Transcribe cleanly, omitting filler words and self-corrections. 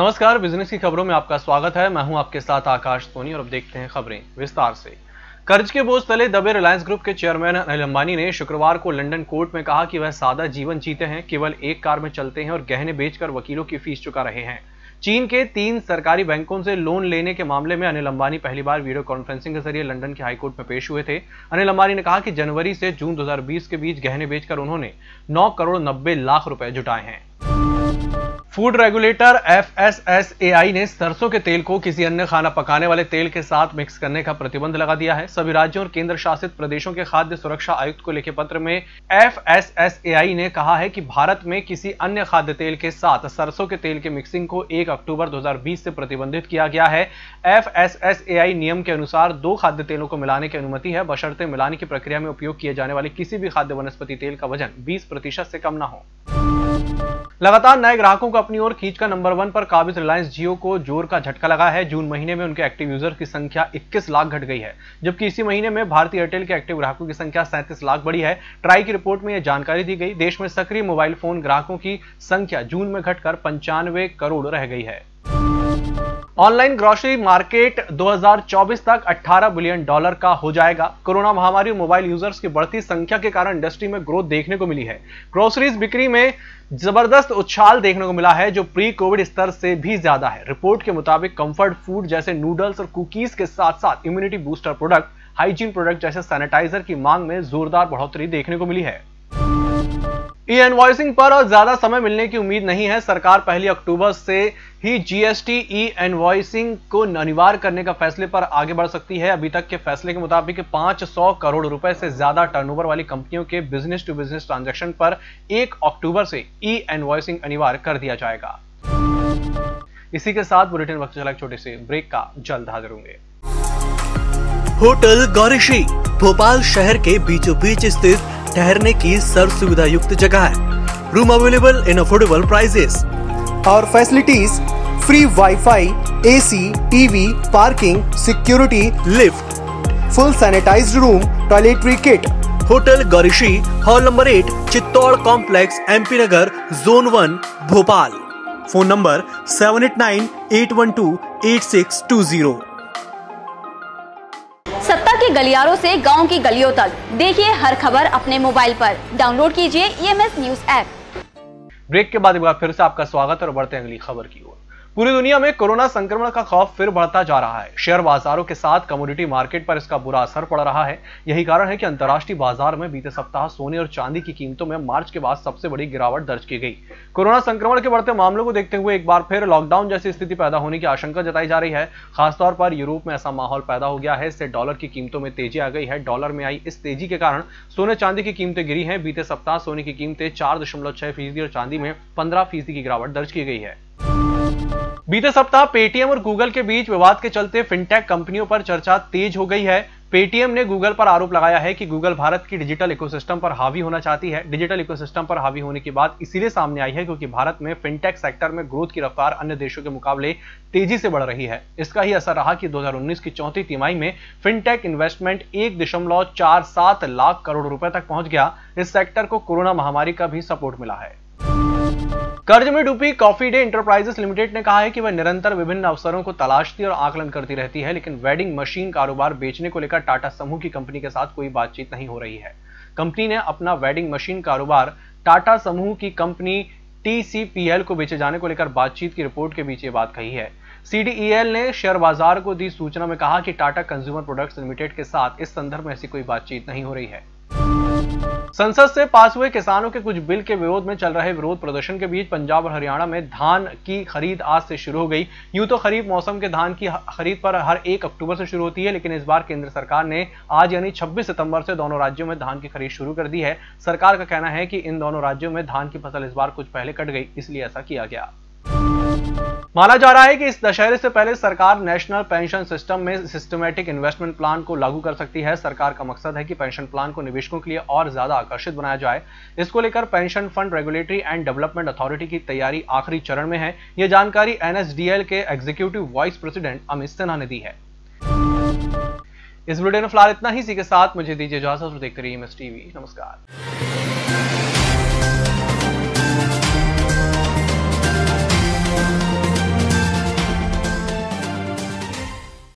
नमस्कार, बिजनेस की खबरों में आपका स्वागत है। मैं हूं आपके साथ आकाश सोनी और अब देखते हैं खबरें विस्तार से। कर्ज के बोझ तले दबे रिलायंस ग्रुप के चेयरमैन अनिल अंबानी ने शुक्रवार को लंदन कोर्ट में कहा कि वह सादा जीवन जीते हैं, केवल एक कार में चलते हैं और गहने बेचकर वकीलों की फीस चुका रहे हैं। चीन के 3 सरकारी बैंकों से लोन लेने के मामले में अनिल अंबानी पहली बार वीडियो कॉन्फ्रेंसिंग के जरिए लंदन के हाईकोर्ट में पेश हुए थे। अनिल अंबानी ने कहा कि जनवरी से जून 2020 के बीच गहने बेचकर उन्होंने 9 करोड़ 90 लाख रुपए जुटाए हैं। फूड रेगुलेटर FSSAI ने सरसों के तेल को किसी अन्य खाना पकाने वाले तेल के साथ मिक्स करने का प्रतिबंध लगा दिया है। सभी राज्यों और केंद्र शासित प्रदेशों के खाद्य सुरक्षा आयुक्त को लिखे पत्र में FSSAI ने कहा है कि भारत में किसी अन्य खाद्य तेल के साथ सरसों के तेल के मिक्सिंग को 1 अक्टूबर 2020 से प्रतिबंधित किया गया है। FSSAI नियम के अनुसार 2 खाद्य तेलों को मिलाने की अनुमति है, बशर्ते मिलाने की प्रक्रिया में उपयोग किए जाने वाले किसी भी खाद्य वनस्पति तेल का वजन 20% से कम न हो। लगातार नए ग्राहकों को अपनी ओर खींचकर नंबर 1 पर काबिज रिलायंस जियो को जोर का झटका लगा है। जून महीने में उनके एक्टिव यूजर की संख्या 21 लाख घट गई है, जबकि इसी महीने में भारती एयरटेल के एक्टिव ग्राहकों की संख्या 37 लाख बढ़ी है। ट्राई की रिपोर्ट में यह जानकारी दी गई। देश में सक्रिय मोबाइल फोन ग्राहकों की संख्या जून में घटकर 95 करोड़ रह गई है। ऑनलाइन ग्रोसरी मार्केट 2024 तक $18 बिलियन का हो जाएगा। कोरोना महामारी और मोबाइल यूजर्स की बढ़ती संख्या के कारण इंडस्ट्री में ग्रोथ देखने को मिली है। ग्रोसरीज बिक्री में जबरदस्त उछाल देखने को मिला है, जो प्री कोविड स्तर से भी ज्यादा है। रिपोर्ट के मुताबिक कंफर्ट फूड जैसे नूडल्स और कुकीज के साथ साथ immunity booster product, hygiene product जैसे सैनिटाइजर की मांग में जोरदार बढ़ोतरी देखने को मिली है। ई इनवॉइसिंग पर और ज्यादा समय मिलने की उम्मीद नहीं है। सरकार 1 अक्टूबर से ही GST ई इनवॉइसिंग को अनिवार्य करने का फैसले पर आगे बढ़ सकती है। अभी तक के फैसले के मुताबिक 500 करोड़ रुपए से ज्यादा टर्नओवर वाली कंपनियों के बिजनेस टू बिजनेस ट्रांजैक्शन पर 1 अक्टूबर से ई इनवॉइसिंग अनिवार्य कर दिया जाएगा। इसी के साथ बुलेटिन वक्त चला छोटे से ब्रेक का जल्द हाजिर होंगे। होटल गौरीशी भोपाल शहर के बीचों बीच स्थित ठहरने की सर्व सुविधा युक्त जगह है। Room available in affordable prices और facilities free wifi, AC, TV, parking, security, lift, full sanitised room, toiletry kit. Hotel Gaurishi, hall number 8, Chittor complex, MP Nagar, zone 1, Bhopal. Phone number 7898128620। सत्ता के गलियारों से गांव की गलियों तक देखिए हर खबर अपने मोबाइल पर। डाउनलोड कीजिए EMS न्यूज ऐप। ब्रेक के बाद एक बार फिर से आपका स्वागत और बढ़ते हैं अगली खबर की ओर। पूरी दुनिया में कोरोना संक्रमण का खौफ फिर बढ़ता जा रहा है। शेयर बाजारों के साथ कमोडिटी मार्केट पर इसका बुरा असर पड़ रहा है। यही कारण है कि अंतर्राष्ट्रीय बाजार में बीते सप्ताह सोने और चांदी की कीमतों में मार्च के बाद सबसे बड़ी गिरावट दर्ज की गई। कोरोना संक्रमण के बढ़ते मामलों को देखते हुए एक बार फिर लॉकडाउन जैसी स्थिति पैदा होने की आशंका जताई जा रही है। खासतौर पर यूरोप में ऐसा माहौल पैदा हो गया है, इससे डॉलर की कीमतों में तेजी आ गई है। डॉलर में आई इस तेजी के कारण सोने चांदी की कीमतें गिरी है। बीते सप्ताह सोने की कीमतें 4.6% और चांदी में 15% की गिरावट दर्ज की गई है। बीते सप्ताह पेटीएम और गूगल के बीच विवाद के चलते फिनटेक कंपनियों पर चर्चा तेज हो गई है। पेटीएम ने गूगल पर आरोप लगाया है कि गूगल भारत की डिजिटल इकोसिस्टम पर हावी होना चाहती है। डिजिटल इकोसिस्टम पर हावी होने की बात इसीलिए सामने आई है क्योंकि भारत में फिनटेक सेक्टर में ग्रोथ की रफ्तार अन्य देशों के मुकाबले तेजी से बढ़ रही है। इसका ही असर रहा कि 2019 की चौथी तिमाही में फिनटेक इन्वेस्टमेंट 1.47 लाख करोड़ रुपए तक पहुंच गया। इस सेक्टर को कोरोना महामारी का भी सपोर्ट मिला है। कर्ज में डूबी कॉफी डे एंटरप्राइजेस लिमिटेड ने कहा है कि वह निरंतर विभिन्न अवसरों को तलाशती और आकलन करती रहती है, लेकिन वेडिंग मशीन कारोबार बेचने को लेकर टाटा समूह की कंपनी के साथ कोई बातचीत नहीं हो रही है। कंपनी ने अपना वेडिंग मशीन कारोबार टाटा समूह की कंपनी TCPL को बेचे जाने को लेकर बातचीत की रिपोर्ट के बीच ये बात कही है। CDEL ने शेयर बाजार को दी सूचना में कहा कि टाटा कंज्यूमर प्रोडक्ट्स लिमिटेड के साथ इस संदर्भ में ऐसी कोई बातचीत नहीं हो रही है। संसद से पास हुए किसानों के कुछ बिल के विरोध में चल रहे विरोध प्रदर्शन के बीच पंजाब और हरियाणा में धान की खरीद आज से शुरू हो गई। यूं तो खरीफ मौसम के धान की खरीद पर हर 1 अक्टूबर से शुरू होती है, लेकिन इस बार केंद्र सरकार ने आज यानी 26 सितंबर से दोनों राज्यों में धान की खरीद शुरू कर दी है। सरकार का कहना है कि इन दोनों राज्यों में धान की फसल इस बार कुछ पहले कट गई, इसलिए ऐसा किया गया। माना जा रहा है कि इस दशहरे से पहले सरकार नेशनल पेंशन सिस्टम में सिस्टमेटिक इन्वेस्टमेंट प्लान को लागू कर सकती है। सरकार का मकसद है कि पेंशन प्लान को निवेशकों के लिए और ज्यादा आकर्षित बनाया जाए। इसको लेकर pension fund regulatory and development authority की तैयारी आखिरी चरण में है। यह जानकारी NSDL के executive vice president Amit Sinha ने दी है। इस वीडियो में फिलहाल इतना ही। इसी के साथ मुझे दीजिए इजाजत और देखते रहिए EMS TV। नमस्कार।